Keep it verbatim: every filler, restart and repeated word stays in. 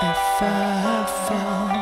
If I fall,